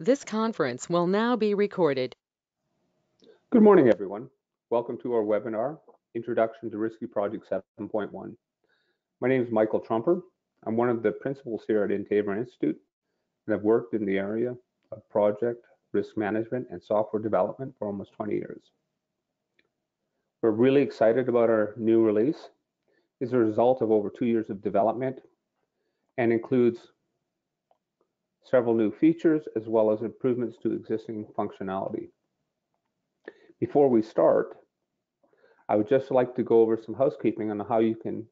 This conference will now be recorded. Good morning, everyone. Welcome to our webinar, Introduction to Risky Project 7.1. My name is Michael Trumper. I'm one of the principals here at Intaver Institute, and I've worked in the area of project, risk management, and software development for almost 20 years. We're really excited about our new release. It's a result of over 2 years of development and includes several new features, as well as improvements to existing functionality. Before we start, I would just like to go over some housekeeping on how you can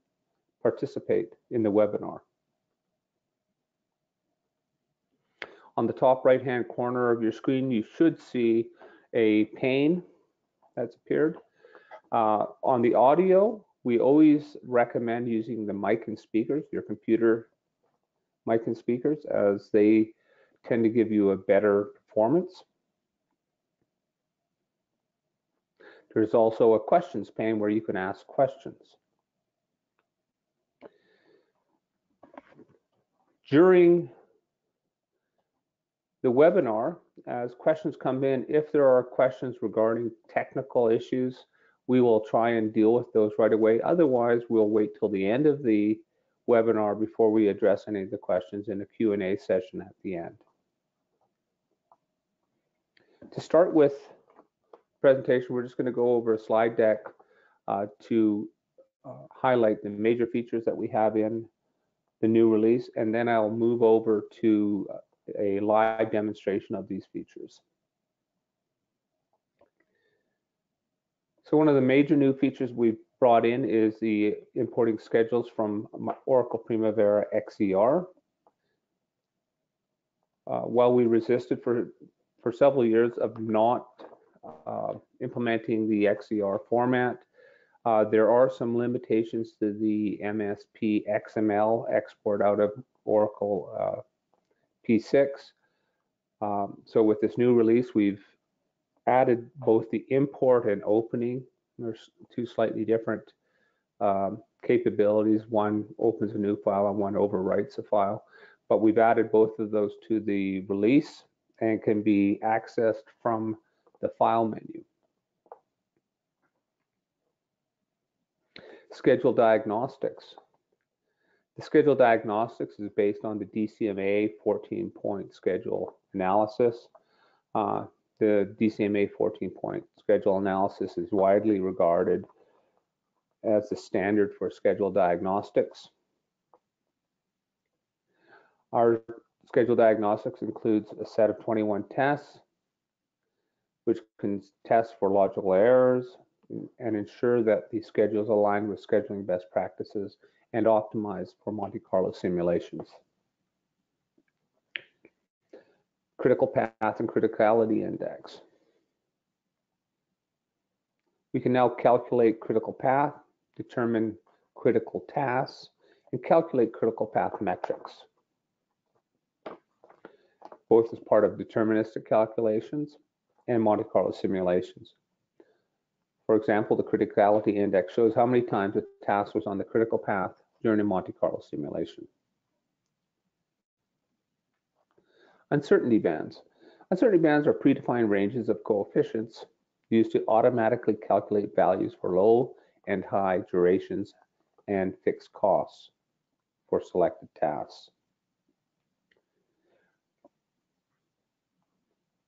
participate in the webinar. On the top right-hand corner of your screen, you should see a pane that's appeared. On the audio, we always recommend using the mic and speakers, your computer mic and speakers, as they tend to give you a better performance. There's also a questions pane where you can ask questions. During the webinar, as questions come in, if there are questions regarding technical issues, we will try and deal with those right away. Otherwise, we'll wait till the end of the webinar before we address any of the questions in the Q&A session at the end. To start with the presentation, we're just going to go over a slide deck to highlight the major features that we have in the new release, and then I'll move over to a live demonstration of these features. So one of the major new features we've brought in is the importing schedules from Oracle Primavera XER. While we resisted for several years of not implementing the XER format, there are some limitations to the MSP XML export out of Oracle P6. So with this new release, we've added both the import and opening. There's two slightly different capabilities. One opens a new file and one overwrites a file, but we've added both of those to the release and can be accessed from the file menu. Schedule diagnostics. The schedule diagnostics is based on the DCMA 14-point schedule analysis. The DCMA 14-point schedule analysis is widely regarded as the standard for schedule diagnostics. Our schedule diagnostics includes a set of 21 tests, which can test for logical errors and ensure that the schedules align with scheduling best practices and optimize for Monte Carlo simulations. Critical path and criticality index. We can now calculate critical path, determine critical tasks, and calculate critical path metrics, both as part of deterministic calculations and Monte Carlo simulations. For example, the criticality index shows how many times a task was on the critical path during a Monte Carlo simulation. Uncertainty bands. Uncertainty bands are predefined ranges of coefficients used to automatically calculate values for low and high durations and fixed costs for selected tasks.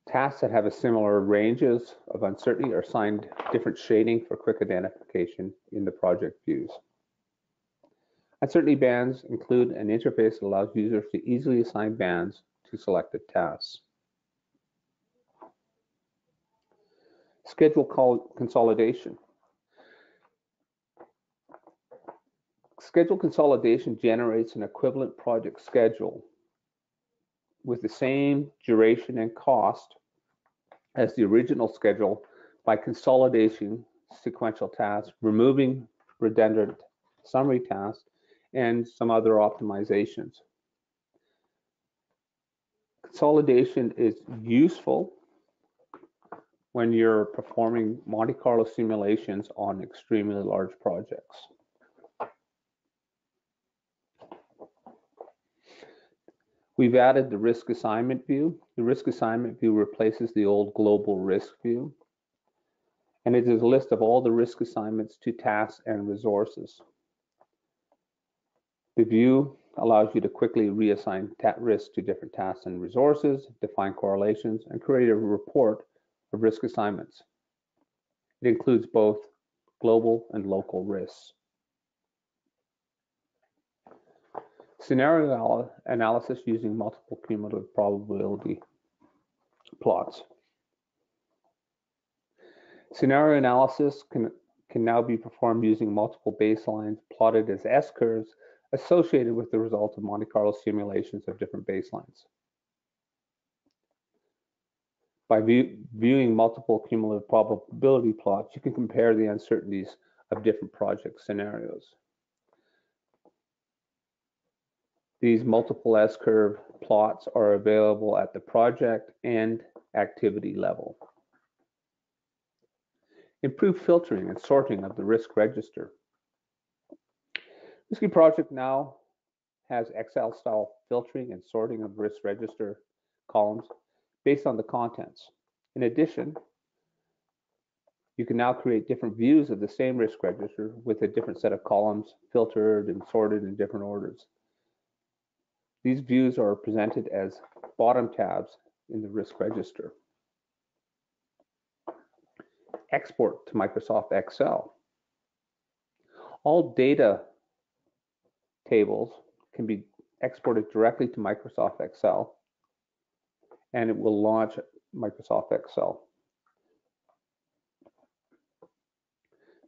Tasks that have a similar ranges of uncertainty are assigned different shading for quick identification in the project views. Uncertainty bands include an interface that allows users to easily assign bands to selected tasks. Schedule consolidation. Schedule consolidation generates an equivalent project schedule with the same duration and cost as the original schedule by consolidating sequential tasks, removing redundant summary tasks, and some other optimizations. Consolidation is useful when you're performing Monte Carlo simulations on extremely large projects. We've added the risk assignment view. The risk assignment view replaces the old global risk view, and it is a list of all the risk assignments to tasks and resources. The view allows you to quickly reassign risk to different tasks and resources, define correlations, and create a report of risk assignments. It includes both global and local risks. Scenario analysis using multiple cumulative probability plots. Scenario analysis can now be performed using multiple baselines plotted as S-curves associated with the result of Monte Carlo simulations of different baselines. By viewing multiple cumulative probability plots, you can compare the uncertainties of different project scenarios. These multiple S-curve plots are available at the project and activity level. Improved filtering and sorting of the risk register. Risky Project now has Excel-style filtering and sorting of risk register columns based on the contents. In addition, you can now create different views of the same risk register with a different set of columns filtered and sorted in different orders. These views are presented as bottom tabs in the risk register. Export to Microsoft Excel. All data tables can be exported directly to Microsoft Excel, and it will launch Microsoft Excel.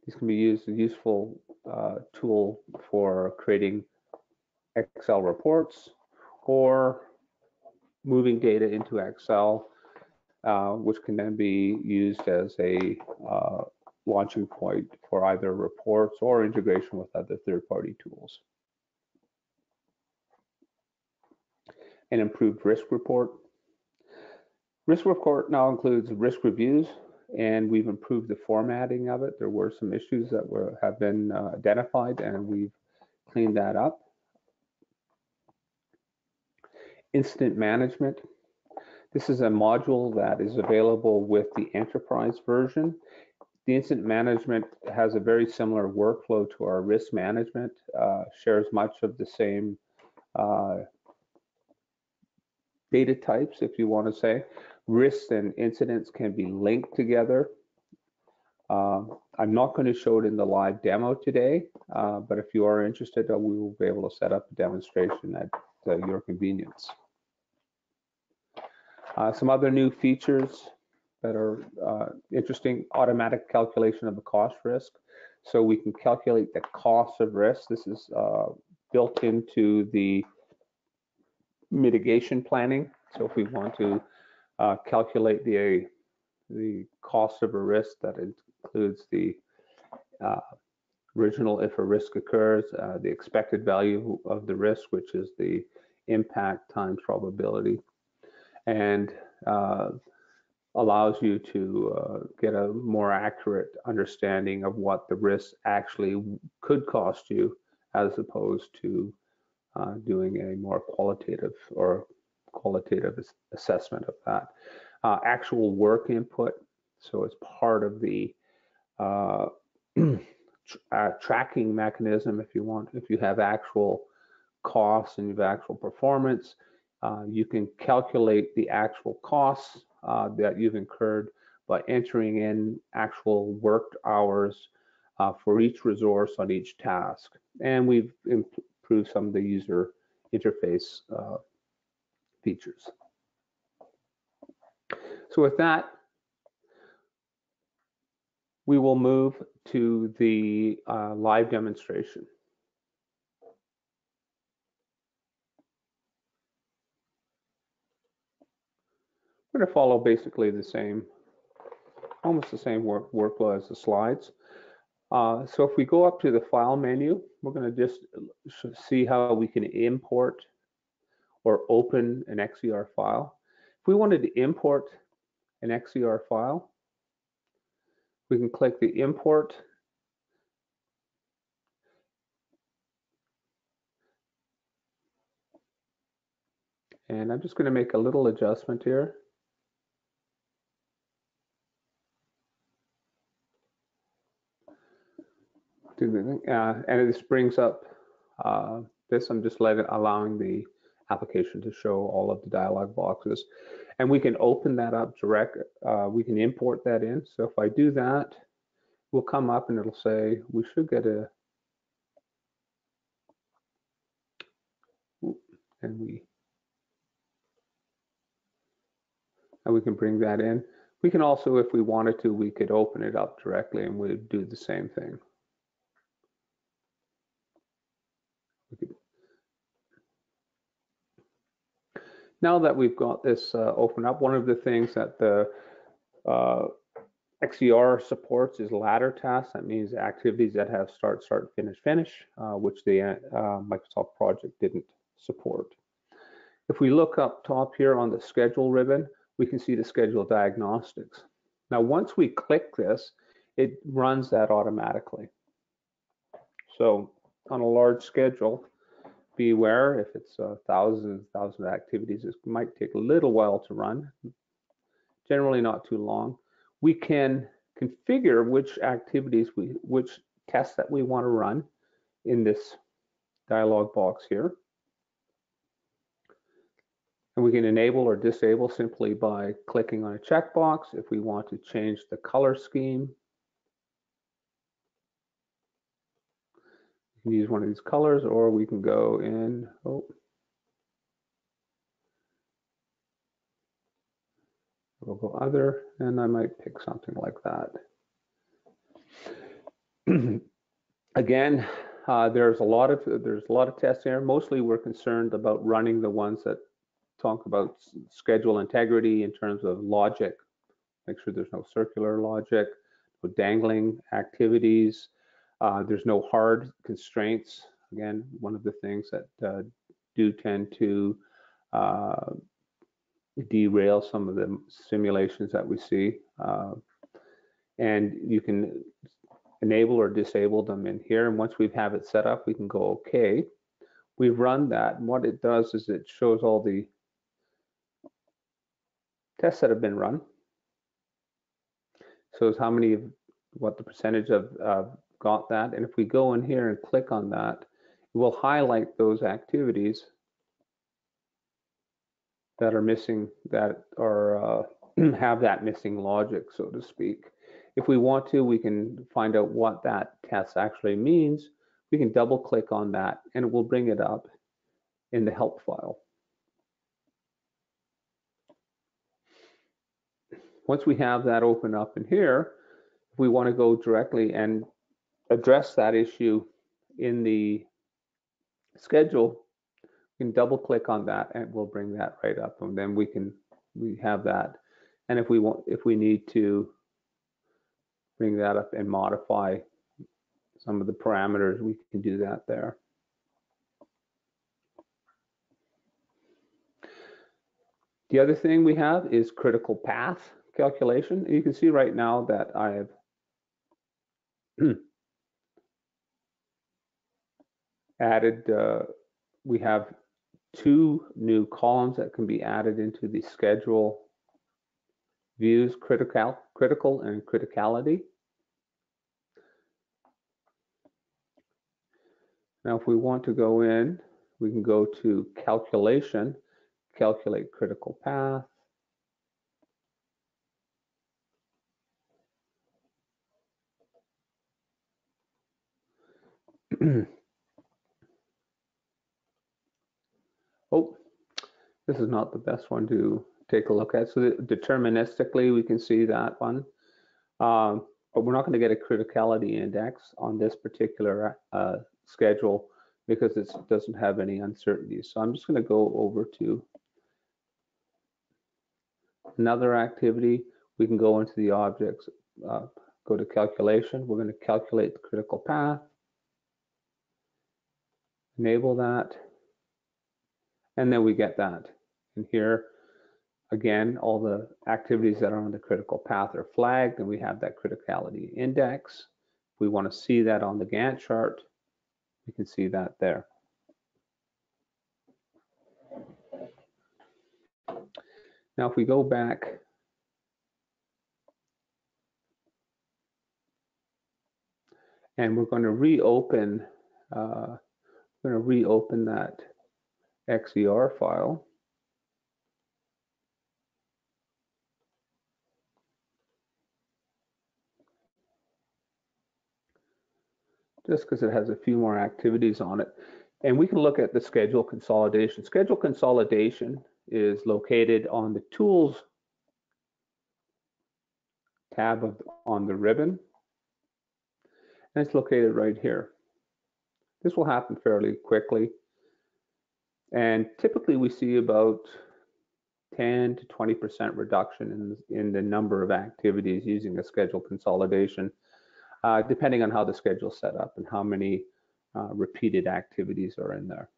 These can be used as a useful tool for creating Excel reports or moving data into Excel, which can then be used as a launching point for either reports or integration with other third-party tools. An improved risk report. Risk report now includes risk reviews, and we've improved the formatting of it. There were some issues that have been identified, and we've cleaned that up. Incident management. This is a module that is available with the enterprise version. The incident management has a very similar workflow to our risk management, shares much of the same data types, if you want to say. Risks and incidents can be linked together. I'm not going to show it in the live demo today, but if you are interested, we will be able to set up a demonstration at your convenience. Some other new features that are interesting, automatic calculation of the cost risk. So we can calculate the cost of risk. This is built into the mitigation planning. So if we want to calculate the cost of a risk, that includes the original if a risk occurs, the expected value of the risk, which is the impact times probability, and allows you to get a more accurate understanding of what the risk actually could cost you, as opposed to doing a more qualitative or qualitative assessment of that. Actual work input, so it's part of the tracking mechanism. If you want, if you have actual costs and you have actual performance, you can calculate the actual costs that you've incurred by entering in actual worked hours for each resource on each task. And we've improve some of the user interface features. So with that, we will move to the live demonstration. We're going to follow basically the same, almost the same workflow as the slides. So if we go up to the file menu, we're going to just see how we can import or open an XER file. If we wanted to import an XER file, we can click the import, And I'm just going to make a little adjustment here. And this brings up this. I'm just allowing the application to show all of the dialog boxes. And we can open that up direct. We can import that in. So if I do that, we'll come up and it'll say we should get a, and we can bring that in. We can also, if we wanted to, we could open it up directly and we'd do the same thing. Now that we've got this open up, one of the things that the XER supports is ladder tasks. That means activities that have start, start, finish, finish, which the Microsoft project didn't support. If we look up top here on the schedule ribbon, we can see the schedule diagnostics. Now, once we click this, it runs that automatically. So on a large schedule, beware if it's thousands of activities, it might take a little while to run, generally not too long. We can configure which activities, which tests that we want to run in this dialog box here. And we can enable or disable simply by clicking on a checkbox if we want to change the color scheme. You can use one of these colors, or we can go in, we'll go other, and I might pick something like that. Again, there's a lot of tests here. Mostly we're concerned about running the ones that talk about schedule integrity in terms of logic. Make sure there's no circular logic, no dangling activities. There's no hard constraints. Again, one of the things that do tend to derail some of the simulations that we see. And you can enable or disable them in here. And once we have it set up, we can go OK. We've run that. And what it does is it shows all the tests that have been run. Shows how many, what the percentage of got that, and if we go in here and click on that, it will highlight those activities that are missing, that are have that missing logic, so to speak. If we want to, we can find out what that test actually means. We can double click on that and it will bring it up in the help file. Once we have that open up in here, if we want to go directly and address that issue in the schedule, you can double click on that and we'll bring that right up, and then we have that. And if we want, if we need to bring that up and modify some of the parameters, we can do that there. The other thing we have is critical path calculation. You can see right now that I have added, we have two new columns that can be added into the schedule views, critical and criticality. Now, if we want to go in, we can go to calculation, calculate critical path. Oh, this is not the best one to take a look at. So deterministically, we can see that one. But we're not going to get a criticality index on this particular schedule because it doesn't have any uncertainties. So I'm just going to go over to another activity. We can go into the objects, go to calculation. We're going to calculate the critical path. Enable that. And then we get that. And here, again, all the activities that are on the critical path are flagged, and we have that criticality index. If we want to see that on the Gantt chart, we can see that there. Now, if we go back, and we're going to reopen, that XER file. Just because it has a few more activities on it. And we can look at the schedule consolidation. Schedule consolidation is located on the Tools tab on the ribbon. And it's located right here. This will happen fairly quickly. And typically we see about 10 to 20% reduction in the number of activities using a schedule consolidation, depending on how the schedule is set up and how many repeated activities are in there.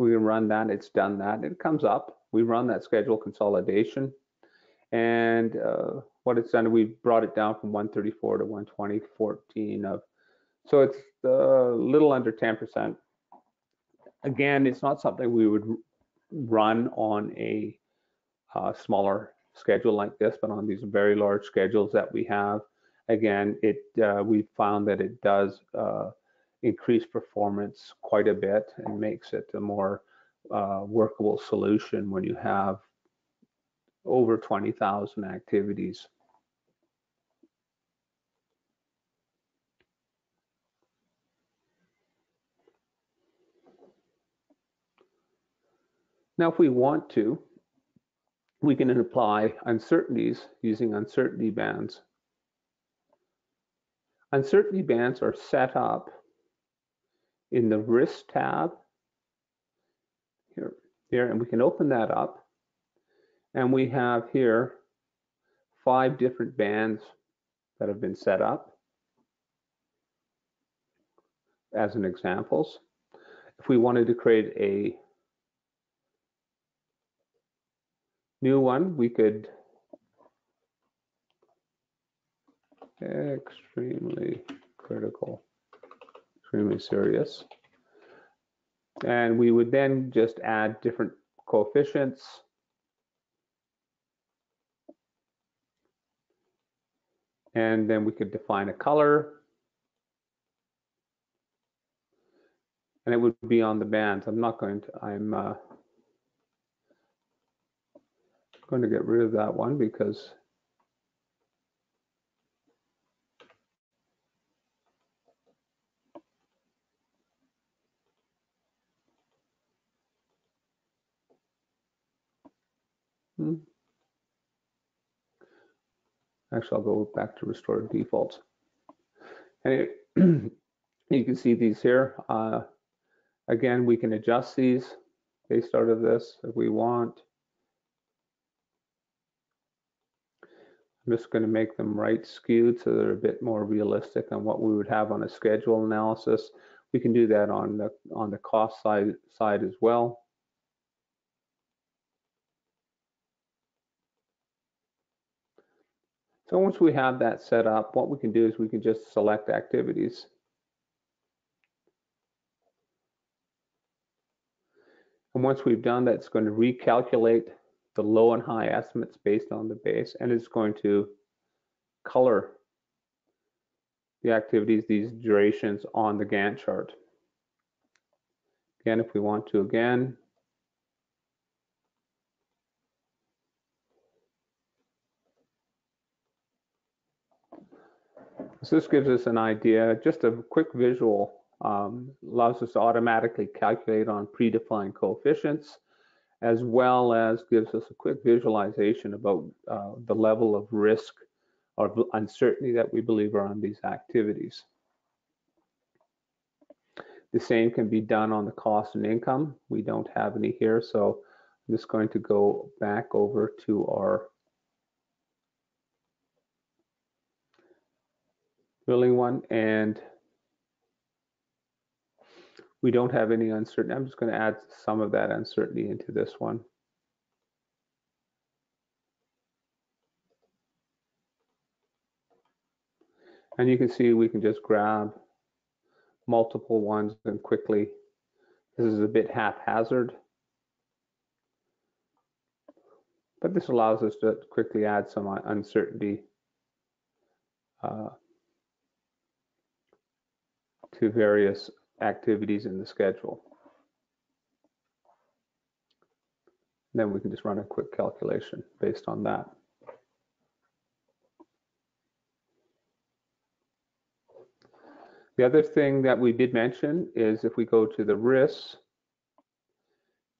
We run that, it's done that, it comes up. We run that schedule consolidation, and what it's done, we've brought it down from 134 to 120, 14 of, so it's a little under 10%. Again, it's not something we would run on a smaller schedule like this, but on these very large schedules that we have, again, it we found that it does increase performance quite a bit and makes it a more workable solution when you have over 20,000 activities. Now, if we want to, we can apply uncertainties using uncertainty bands. Uncertainty bands are set up in the risk tab here, and we can open that up, and we have here 5 different bands that have been set up as an examples. If we wanted to create a new one, we could extremely critical, extremely serious, and we would then just add different coefficients and then we could define a color and it would be on the bands. I'm going to get rid of that one because actually, I'll go back to restore defaults. And you can see these here. Again, we can adjust these based out of this if we want. I'm just going to make them right skewed so they're a bit more realistic than what we would have on a schedule analysis. We can do that on the cost side as well. So once we have that set up, what we can do is we can just select activities. And once we've done that, it's going to recalculate the low and high estimates based on the base, and it's going to color the activities, these durations on the Gantt chart. Again, if we want to, so this gives us an idea, just a quick visual, allows us to automatically calculate on predefined coefficients, as well as gives us a quick visualization about the level of risk or uncertainty that we believe are on these activities. The same can be done on the cost and income. We don't have any here, so I'm just going to go back over to our building one, and we don't have any uncertainty. I'm just going to add some of that uncertainty into this one. And you can see we can just grab multiple ones and quickly. This is a bit haphazard. But this allows us to quickly add some uncertainty to various activities in the schedule. Then we can just run a quick calculation based on that. The other thing that we did mention is if we go to the risks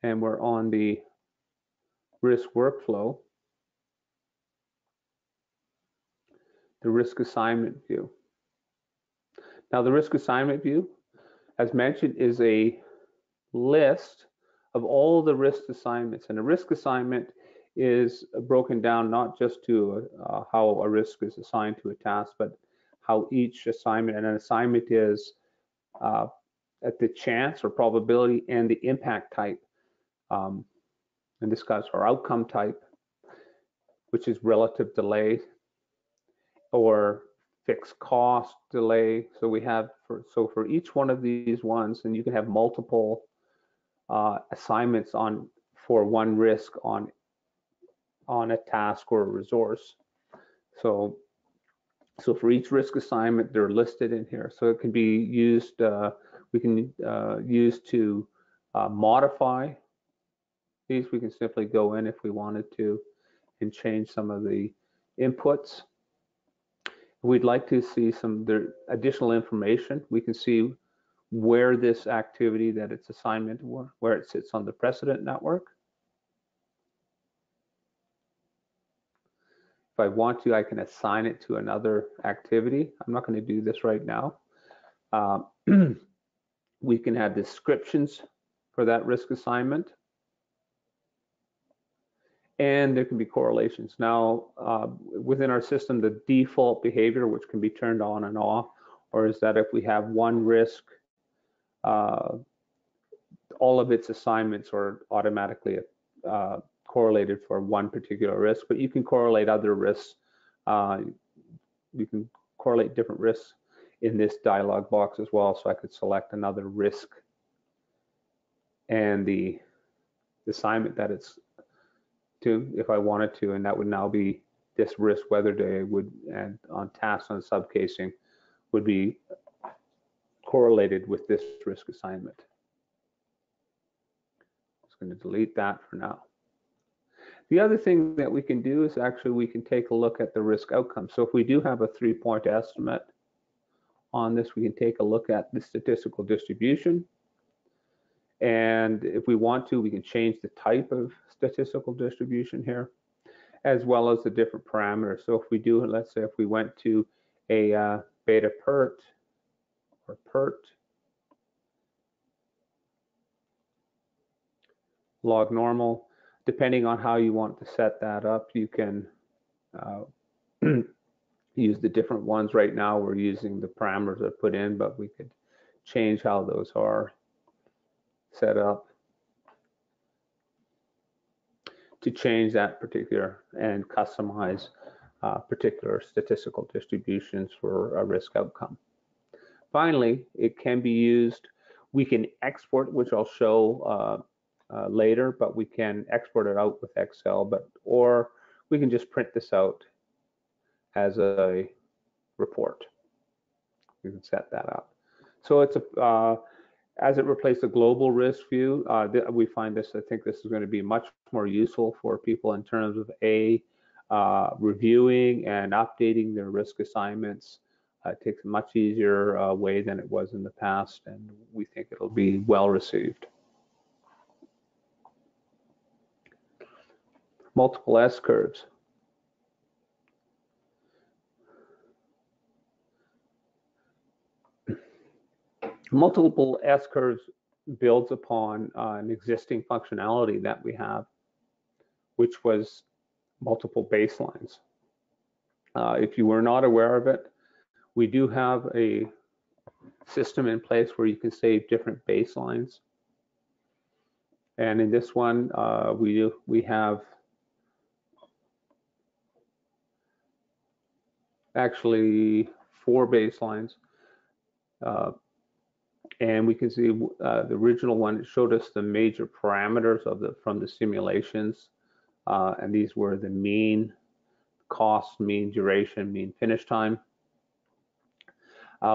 and we're on the risk workflow, the risk assignment view. Now the risk assignment view, as mentioned, is a list of all the risk assignments, and a risk assignment is broken down not just to how a risk is assigned to a task, but how each assignment, and an assignment is at the chance or probability and the impact type, in this case our outcome type, which is relative delay or fixed cost delay. So we have for each one of these ones, and you can have multiple assignments on for one risk on a task or a resource. So for each risk assignment, they're listed in here. So it can be used, we can use to modify these. We can simply go in if we wanted to and change some of the inputs. We'd like to see some additional information. We can see where this activity that it's assignment, where it sits on the precedent network. If I want to, I can assign it to another activity. I'm not going to do this right now. We can have descriptions for that risk assignment, and there can be correlations. Now, within our system, the default behavior, which can be turned on and off, or is that if we have one risk, all of its assignments are automatically correlated for one particular risk, but you can correlate other risks. You can correlate different risks in this dialog box as well. So I could select another risk and the assignment that it's to if I wanted to, and that would now be this risk weather day would, and on tasks on subcasing would be correlated with this risk assignment. I'm just going to delete that for now. The other thing that we can do is actually we can take a look at the risk outcome. So if we do have a 3-point estimate on this, we can take a look at the statistical distribution. And if we want to, we can change the type of statistical distribution here, as well as the different parameters. So if we do, let's say if we went to a beta PERT or PERT, log normal, depending on how you want to set that up, you can use the different ones. Right now, we're using the parameters that are put in, but we could change how those are set up to change that particular and customize particular statistical distributions for a risk outcome. Finally, it can be used, we can export, which I'll show later, but we can export it out with Excel, or we can just print this out as a report. We can set that up. So it's a as it replaced the global risk view, we find this. I think this is going to be much more useful for people in terms of reviewing and updating their risk assignments. It takes a much easier way than it was in the past, and we think it'll be well received. Multiple S-curves. Multiple S-curves builds upon an existing functionality that we have, which was multiple baselines. If you were not aware of it, we do have a system in place where you can save different baselines. And in this one, we have actually 4 baselines, and we can see the original one, it showed us the major parameters of from the simulations and these were the mean cost, mean duration, mean finish time.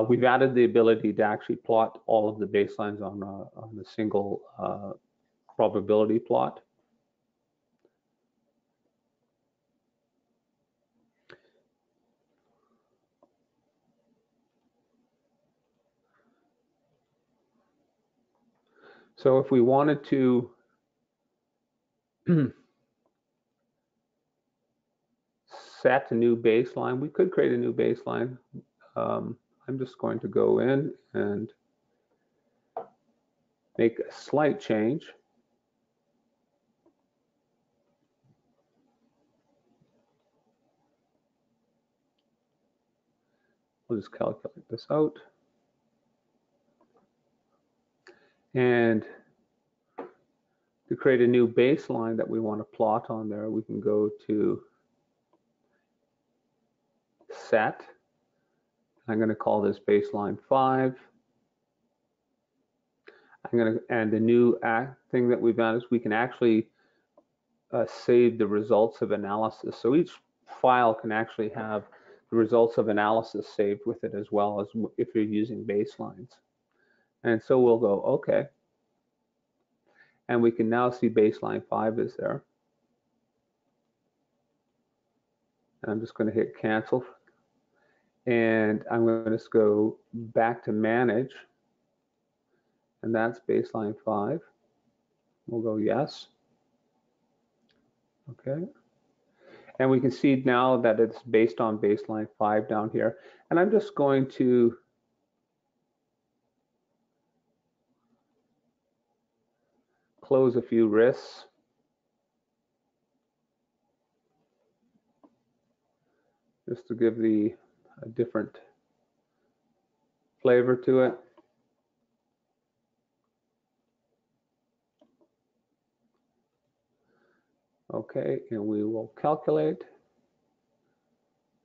We've added the ability to actually plot all of the baselines on the single probability plot. So if we wanted to set a new baseline, we could create a new baseline. I'm just going to go in and make a slight change. We'll just calculate this out. And to create a new baseline that we want to plot on there, we can go to set. I'm going to call this baseline 5. And the new thing that we've done is we can actually save the results of analysis. So each file can actually have the results of analysis saved with it, as well as if you're using baselines. And so we'll go OK. And we can now see baseline 5 is there. And I'm just going to hit cancel. And I'm going to just go back to manage. And that's baseline 5. We'll go yes. OK. And we can see now that it's based on baseline 5 down here. And I'm just going to close a few risks. Just to give the a different flavor to it. Okay, and we will calculate.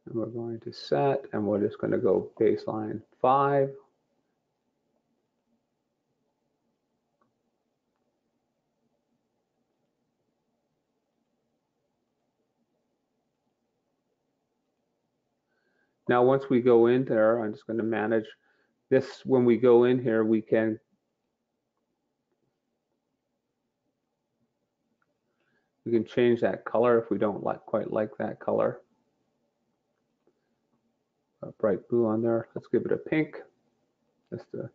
And we're going to set, and we're just going to go baseline 5. Now, once we go in there, I'm just going to manage this. When we go in here, we can change that color if we don't like quite like that color. A bright blue on there. Let's give it a pink just to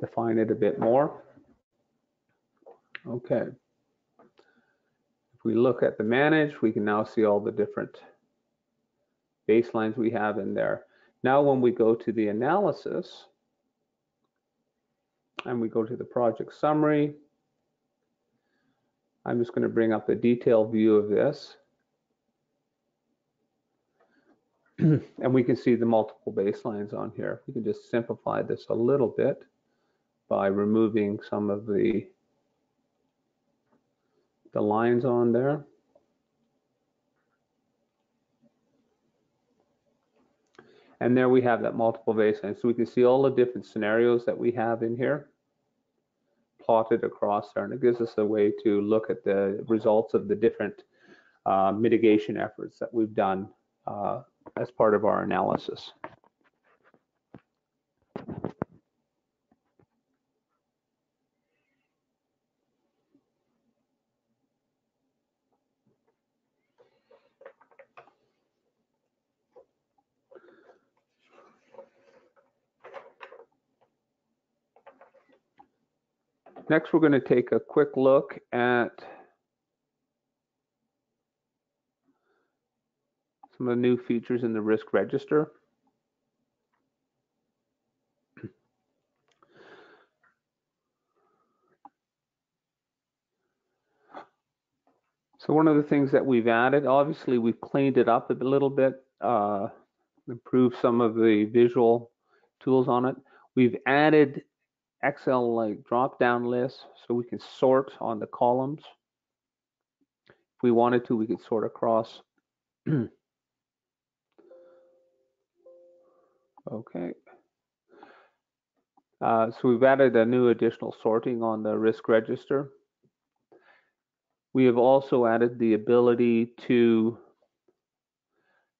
define it a bit more. Okay. If we look at the manage, we can now see all the different baselines we have in there. Now when we go to the analysis and we go to the project summary, I'm just going to bring up the detailed view of this. And we can see the multiple baselines on here. We can just simplify this a little bit by removing some of the lines on there. And there we have that multiple baseline. So we can see all the different scenarios that we have in here plotted across there. And it gives us a way to look at the results of the different mitigation efforts that we've done as part of our analysis. Next, we're going to take a quick look at some of the new features in the risk register. So one of the things that we've added, obviously we've cleaned it up a little bit, improved some of the visual tools on it. We've added Excel-like drop-down lists, so we can sort on the columns. If we wanted to, we could sort across. Okay. So we've added a new additional sorting on the risk register. We have also added the ability to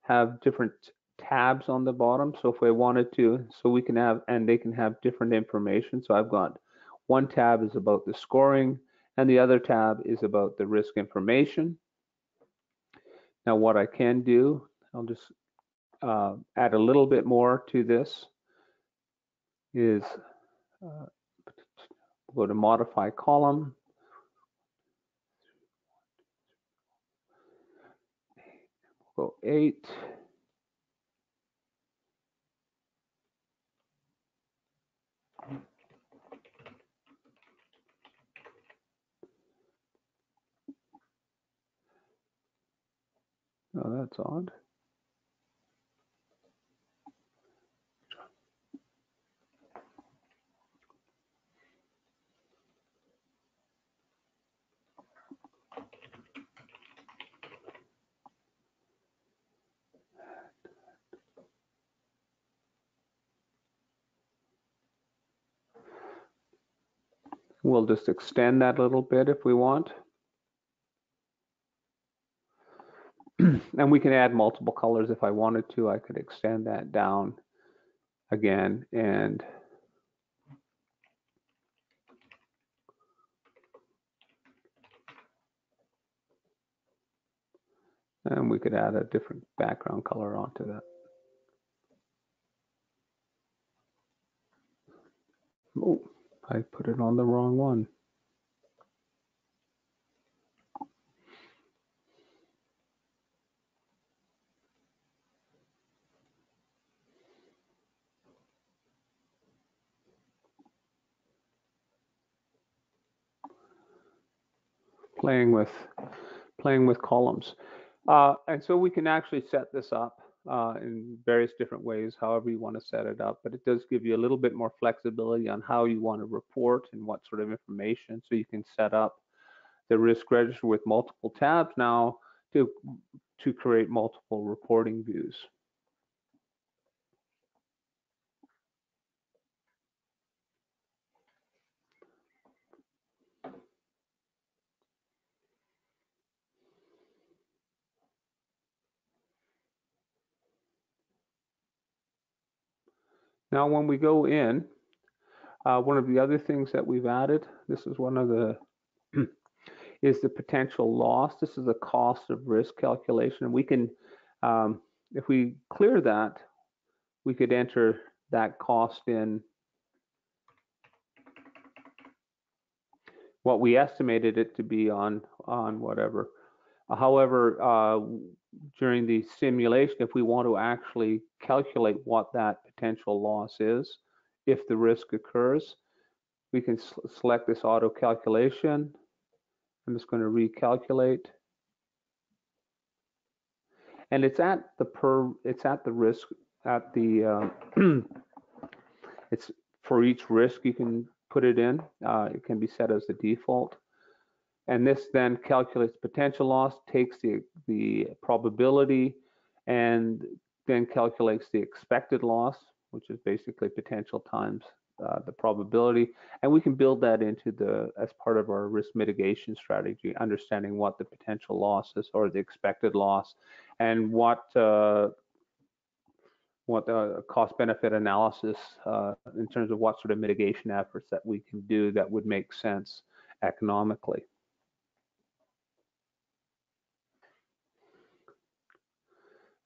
have different tabs on the bottom. So if we wanted to, so we can have, and they can have different information. So I've got one tab is about the scoring and the other tab is about the risk information. Now what I can do, I'll just add a little bit more to this, is go to modify column. Go 8. Oh, that's odd. We'll just extend that a little bit if we want. And we can add multiple colors if I wanted to. I could extend that down again and we could add a different background color onto that. Oh, I put it on the wrong one. Playing with columns. And so we can actually set this up in various different ways, however you want to set it up, but it does give you a little bit more flexibility on how you want to report and what sort of information. So you can set up the risk register with multiple tabs now to create multiple reporting views. Now, when we go in, one of the other things that we've added, this is one of the, is the potential loss. This is the cost of risk calculation. We can, if we clear that, we could enter that cost in what we estimated it to be on whatever. However, during the simulation, if we want to actually calculate what that potential loss is, if the risk occurs, we can select this auto calculation. I'm just going to recalculate, and it's at the it's for each risk you can put it in. It can be set as the default. And this then calculates potential loss, takes the probability, and then calculates the expected loss, which is basically potential times the probability. And we can build that into the, as part of our risk mitigation strategy, understanding what the potential loss is or the expected loss, and what the cost-benefit analysis in terms of what sort of mitigation efforts that we can do that would make sense economically.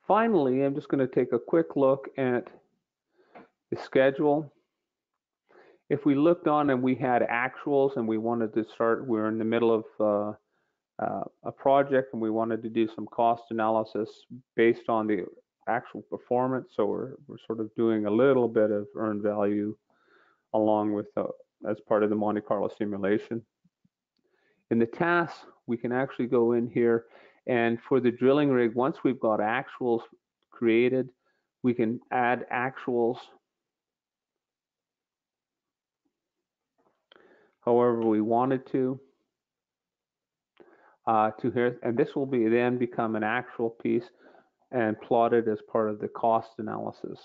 Finally, I'm just going to take a quick look at the schedule. If we looked on and we had actuals and we wanted to start, we're in the middle of a project and we wanted to do some cost analysis based on the actual performance. So we're sort of doing a little bit of earned value along with as part of the Monte Carlo simulation. In the tasks, we can actually go in here. And for the drilling rig, once we've got actuals created, we can add actuals however we wanted to here. And this will be then become an actual piece and plotted as part of the cost analysis.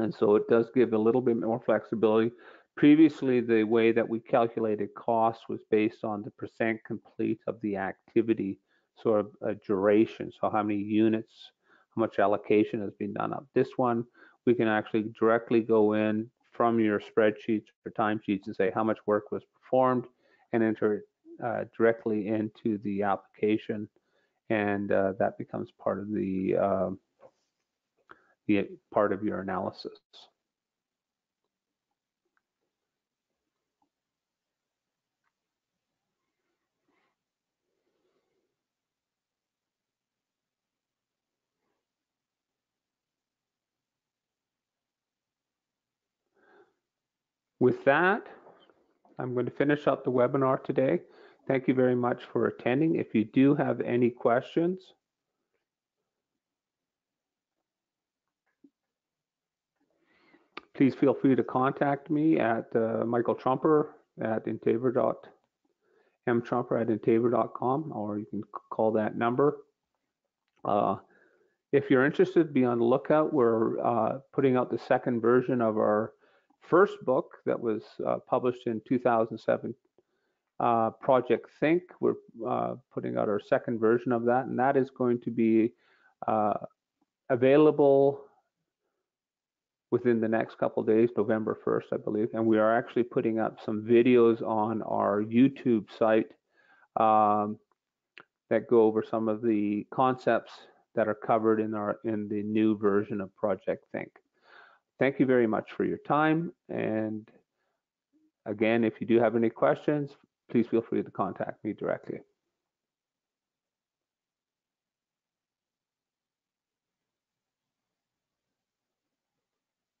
And so it does give a little bit more flexibility Previously, the way that we calculated costs was based on the percent complete of the activity, sort of a duration, so how many units, how much allocation has been done up. This one, we can actually directly go in from your spreadsheets or timesheets and say how much work was performed and enter it directly into the application, and that becomes part of the part of your analysis. With that, I'm going to finish up the webinar today. Thank you very much for attending. If you do have any questions, please feel free to contact me at michaeltrumper@intaver.com, or you can call that number. If you're interested, be on the lookout. We're putting out the second version of our first book that was published in 2007, Project Think. We're putting out our second version of that, and that is going to be available within the next couple of days, November 1st, I believe. And we are actually putting up some videos on our YouTube site that go over some of the concepts that are covered in the new version of Project Think. Thank you very much for your time. And again, if you do have any questions, please feel free to contact me directly.